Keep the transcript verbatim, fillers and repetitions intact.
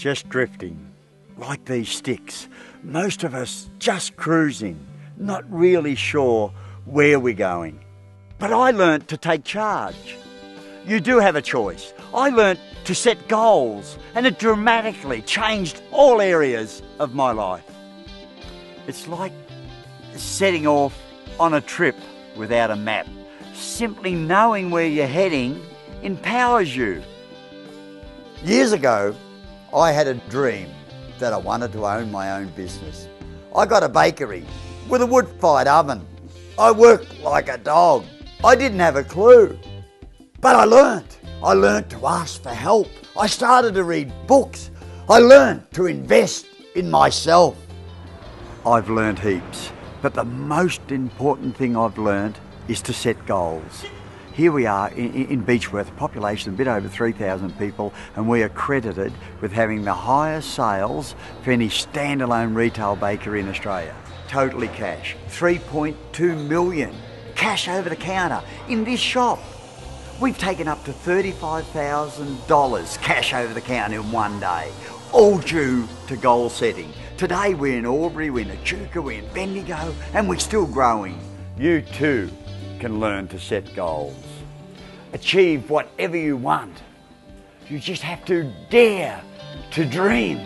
just drifting, like these sticks. Most of us just cruising, not really sure where we're going. But I learnt to take charge. You do have a choice. I learnt to set goals, and it dramatically changed all areas of my life. It's like setting off on a trip without a map. Simply knowing where you're heading empowers you. Years ago, I had a dream that I wanted to own my own business. I got a bakery with a wood-fired oven. I worked like a dog. I didn't have a clue, but I learnt. I learnt to ask for help. I started to read books. I learnt to invest in myself. I've learnt heaps, but the most important thing I've learnt is to set goals. Here we are in, in Beechworth, population a bit over three thousand people, and we are credited with having the highest sales for any standalone retail bakery in Australia. Totally cash, three point two million, cash over the counter in this shop. We've taken up to thirty-five thousand dollars cash over the counter in one day, all due to goal setting. Today we're in Albury, we're in Echuca, we're in Bendigo, and we're still growing. You too can learn to set goals. Achieve whatever you want. You just have to dare to dream.